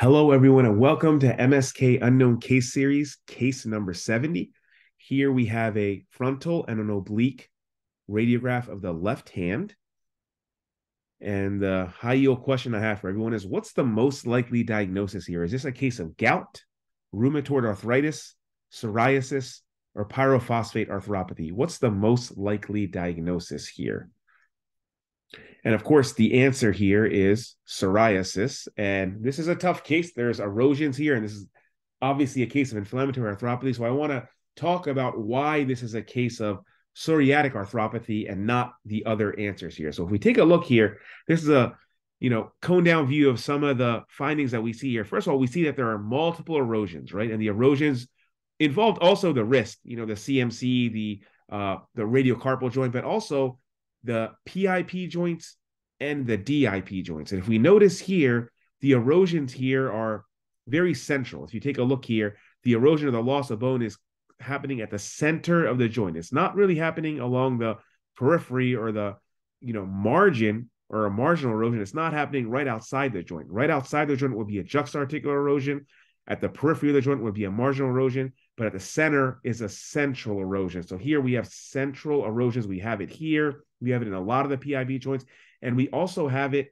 Hello, everyone, and welcome to MSK Unknown Case Series, case number 70. Here we have a frontal and an oblique radiograph of the left hand. And the high-yield question I have for everyone is, what's the most likely diagnosis here? Is this a case of gout, rheumatoid arthritis, psoriasis, or pyrophosphate arthropathy? What's the most likely diagnosis here? And of course, the answer here is psoriasis. And this is a tough case. There's erosions here, and this is obviously a case of inflammatory arthropathy. So I want to talk about why this is a case of psoriatic arthropathy and not the other answers here. So if we take a look here, this is a cone down view of some of the findings that we see here. First of all, we see that there are multiple erosions, right? And the erosions involved also the wrist, the CMC, the radiocarpal joint, but also the PIP joints and the DIP joints. And if we notice here, the erosions here are very central. If you take a look here, the erosion of the loss of bone is happening at the center of the joint. It's not really happening along the periphery or the margin or a marginal erosion. It's not happening right outside the joint. Right outside the joint would be a juxta-articular erosion. At the periphery of the joint would be a marginal erosion, but at the center is a central erosion. So here we have central erosions. We have it here. We have it in a lot of the PIP joints, and we also have it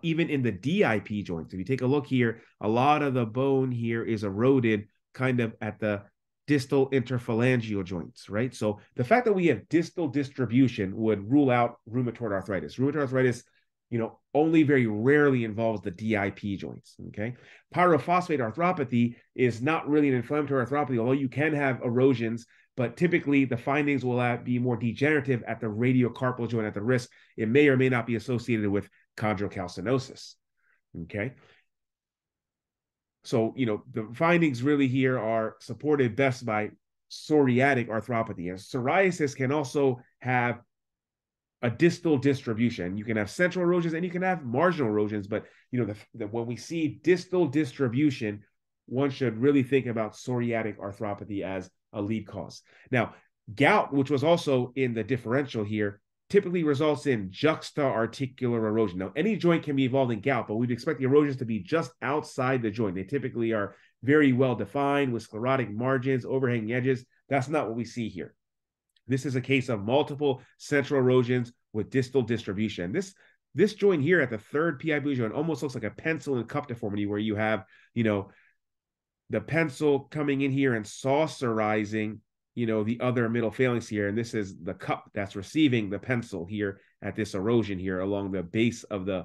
even in the DIP joints. If you take a look here, a lot of the bone here is eroded kind of at the distal interphalangeal joints, right? So the fact that we have distal distribution would rule out rheumatoid arthritis. Rheumatoid arthritis, only very rarely involves the DIP joints, okay? Pyrophosphate arthropathy is not really an inflammatory arthropathy, although you can have erosions, but typically the findings will be more degenerative at the radiocarpal joint at the wrist. It may or may not be associated with chondrocalcinosis, okay? So, the findings really here are supported best by psoriatic arthropathy. And psoriasis can also have a distal distribution. You can have central erosions and you can have marginal erosions, but, when we see distal distribution, one should really think about psoriatic arthropathy as a lead cause. Now, gout, which was also in the differential here, typically results in juxta-articular erosion. Now, any joint can be involved in gout, but we'd expect the erosions to be just outside the joint. They typically are very well-defined with sclerotic margins, overhanging edges. That's not what we see here. This is a case of multiple central erosions with distal distribution. This joint here at the third PIP joint almost looks like a pencil and cup deformity where you have, the pencil coming in here and saucerizing, the other middle phalanx here. And this is the cup that's receiving the pencil here at this erosion here along the base of the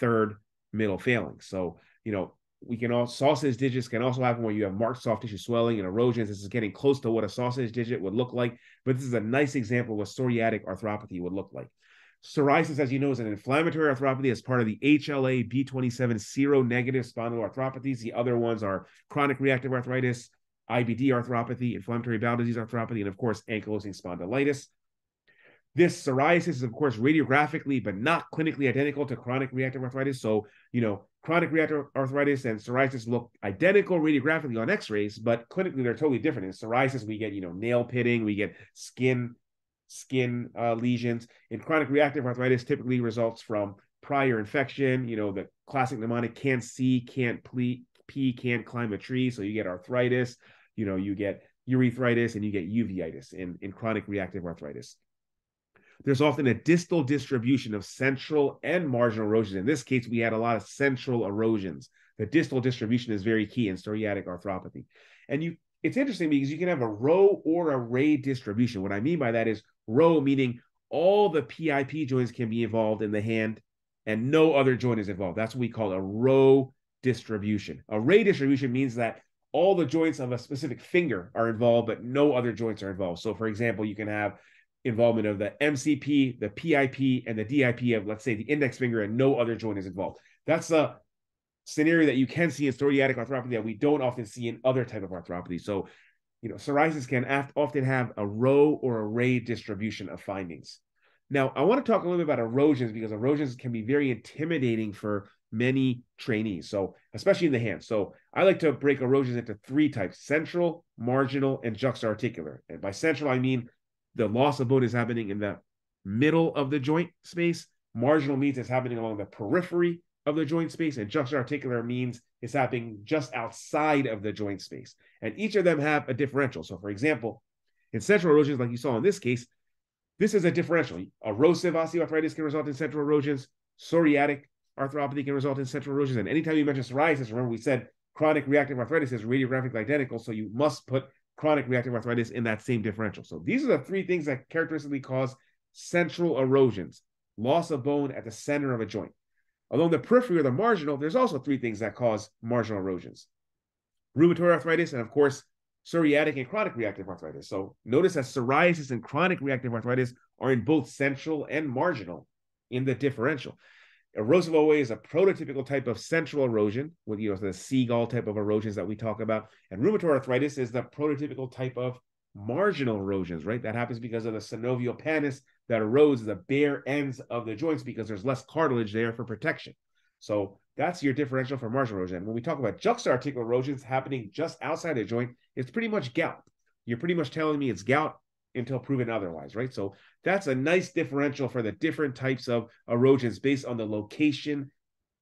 third middle phalanx. So, we can all sausage digits can also happen where you have marked soft tissue swelling and erosions. This is getting close to what a sausage digit would look like, but this is a nice example of what psoriatic arthropathy would look like. Psoriasis, as you know, is an inflammatory arthropathy as part of the HLA B27 seronegative spondyloarthropathies. The other ones are chronic reactive arthritis, IBD arthropathy, inflammatory bowel disease arthropathy, and of course, ankylosing spondylitis. This psoriasis is, of course, radiographically but not clinically identical to chronic reactive arthritis. So, chronic reactive arthritis and psoriasis look identical radiographically on x-rays, but clinically they're totally different. In psoriasis, we get, nail pitting, we get skin lesions. In chronic reactive arthritis, typically results from prior infection, the classic mnemonic, can't see, can't pee, can't climb a tree. So you get arthritis, you get urethritis, and you get uveitis in chronic reactive arthritis. There's often a distal distribution of central and marginal erosions. In this case, we had a lot of central erosions. The distal distribution is very key in psoriatic arthropathy. And it's interesting because you can have a row or array distribution. What I mean by that is row, meaning all the PIP joints can be involved in the hand and no other joint is involved. That's what we call a row distribution. Array distribution means that all the joints of a specific finger are involved, but no other joints are involved. So for example, you can have involvement of the MCP, the PIP, and the DIP of, let's say, the index finger, and no other joint is involved. That's a scenario that you can see in psoriatic arthropathy that we don't often see in other type of arthropathy. So, psoriasis can often have a row or array distribution of findings. Now, I want to talk a little bit about erosions because erosions can be very intimidating for many trainees, so especially in the hand. So I like to break erosions into three types: central, marginal, and juxta-articular. And by central, I mean the loss of bone is happening in the middle of the joint space. Marginal means it's happening along the periphery of the joint space and juxta articular means it's happening just outside of the joint space. And each of them have a differential. So for example, in central erosions, like you saw in this case, this is a differential. Erosive osteoarthritis can result in central erosions. Psoriatic arthropathy can result in central erosions. And anytime you mention psoriasis, remember we said chronic reactive arthritis is radiographically identical, so you must put chronic reactive arthritis in that same differential. So these are the three things that characteristically cause central erosions, loss of bone at the center of a joint. Along the periphery or the marginal, there's also three things that cause marginal erosions: rheumatoid arthritis, and of course, psoriatic and chronic reactive arthritis. So notice that psoriasis and chronic reactive arthritis are in both central and marginal in the differential. Erosive OA is a prototypical type of central erosion with, you know, the seagull type of erosions that we talk about. And rheumatoid arthritis is the prototypical type of marginal erosions, right? That happens because of the synovial panis that erodes the bare ends of the joints because there's less cartilage there for protection. So that's your differential for marginal erosion. And when we talk about juxtaarticular erosions happening just outside the joint, it's pretty much gout. You're pretty much telling me it's gout until proven otherwise, right? So that's a nice differential for the different types of erosions based on the location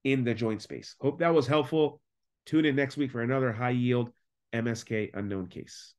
in the joint space. Hope that was helpful. Tune in next week for another high-yield MSK unknown case.